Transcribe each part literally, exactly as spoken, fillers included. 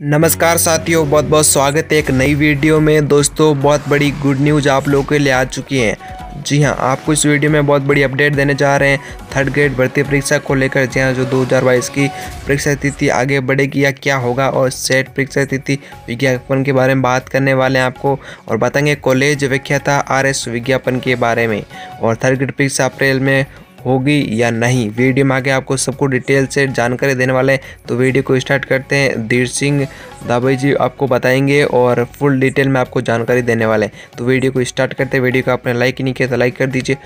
नमस्कार साथियों, बहुत बहुत स्वागत है एक नई वीडियो में। दोस्तों, बहुत बड़ी गुड न्यूज़ आप लोगों के लिए आ चुकी है। जी हां, आपको इस वीडियो में बहुत बड़ी अपडेट देने जा रहे हैं थर्ड ग्रेड भर्ती परीक्षा को लेकर। जी हां, जो दो हज़ार बाईस की परीक्षा तिथि आगे बढ़ेगी या क्या होगा, और सेट परीक्षा तिथि विज्ञापन के बारे में बात करने वाले हैं आपको, और बताएंगे कॉलेज व्याख्याता आर एस विज्ञापन के बारे में, और थर्ड ग्रेड परीक्षा अप्रैल में होगी या नहीं। वीडियो में आगे आपको सबको डिटेल से जानकारी देने वाले हैं, तो वीडियो को स्टार्ट करते हैं। धीर सिंह दाबई जी आपको बताएंगे और फुल डिटेल में आपको जानकारी देने वाले हैं, तो वीडियो को स्टार्ट करते हैं। वीडियो को आपने लाइक नहीं किया तो लाइक कर दीजिए।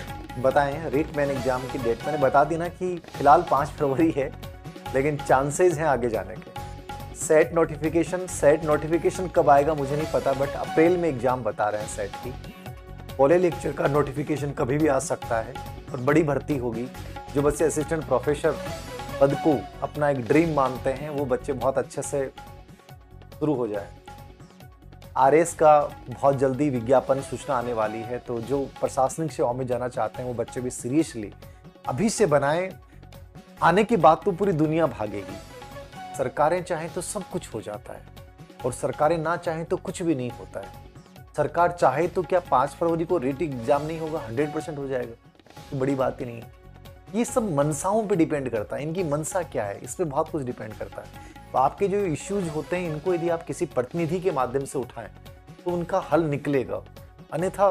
बताएं, रीट मैन एग्जाम की डेट मैंने बता दी ना कि फिलहाल पाँच फरवरी है, लेकिन चांसेज हैं आगे जाने के। सेट नोटिफिकेशन सेट नोटिफिकेशन कब आएगा मुझे नहीं पता, बट अप्रैल में एग्ज़ाम बता रहे हैं सेट की। पॉली लेक्चर का नोटिफिकेशन कभी भी आ सकता है और बड़ी भर्ती होगी। जो बच्चे असिस्टेंट प्रोफेसर पद को अपना एक ड्रीम मानते हैं, वो बच्चे बहुत अच्छे से शुरू हो जाए। आरएस का बहुत जल्दी विज्ञापन सूचना आने वाली है, तो जो प्रशासनिक सेवाओं में जाना चाहते हैं वो बच्चे भी सीरियसली अभी से बनाएं। आने की बात तो पूरी दुनिया भागेगी। सरकारें चाहें तो सब कुछ हो जाता है और सरकारें ना चाहें तो कुछ भी नहीं होता है। सरकार चाहे तो क्या पाँच फरवरी को रीट एग्जाम नहीं होगा? हंड्रेड परसेंट हो जाएगा, तो बड़ी बात ही नहीं है। ये सब मनसाओं पे डिपेंड करता है, इनकी मनसा क्या है इस पर बहुत कुछ डिपेंड करता है। तो आपके जो इश्यूज होते हैं, इनको यदि आप किसी प्रतिनिधि के माध्यम से उठाएं तो उनका हल निकलेगा, अन्यथा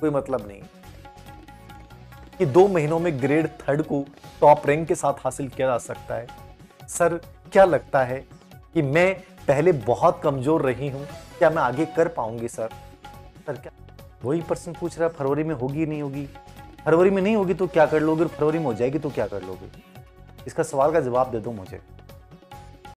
कोई मतलब नहीं। कि दो महीनों में ग्रेड थर्ड को टॉप रैंक के साथ हासिल किया जा सकता है। सर, क्या लगता है कि मैं पहले बहुत कमज़ोर रही हूँ, क्या मैं आगे कर पाऊँगी? सर सर क्या वही पर्सन पूछ रहा है, फरवरी में होगी नहीं होगी? फरवरी में नहीं होगी तो क्या कर लोगे, और फरवरी में हो जाएगी तो क्या कर लोगे? इसका सवाल का जवाब दे दो मुझे।